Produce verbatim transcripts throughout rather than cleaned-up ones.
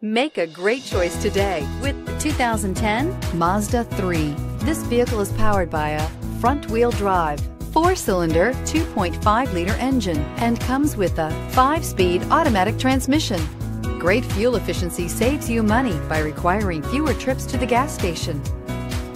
Make a great choice today with the two thousand ten Mazda three. This vehicle is powered by a front-wheel drive, four-cylinder, two point five liter engine and comes with a five-speed automatic transmission. Great fuel efficiency saves you money by requiring fewer trips to the gas station.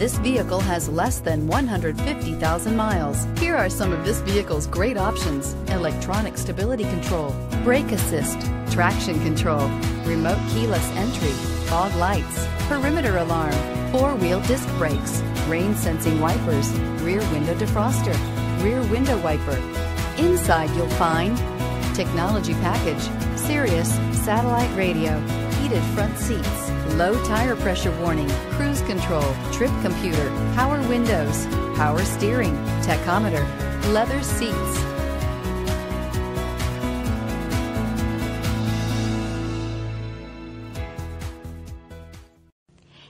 This vehicle has less than one hundred fifty thousand miles. Here are some of this vehicle's great options: electronic stability control, brake assist, traction control, remote keyless entry, fog lights, perimeter alarm, four-wheel disc brakes, rain-sensing wipers, rear window defroster, rear window wiper. Inside you'll find technology package, Sirius satellite radio, heated front seats, low tire pressure warning, cruise control, trip computer, power windows, power steering, tachometer, leather seats.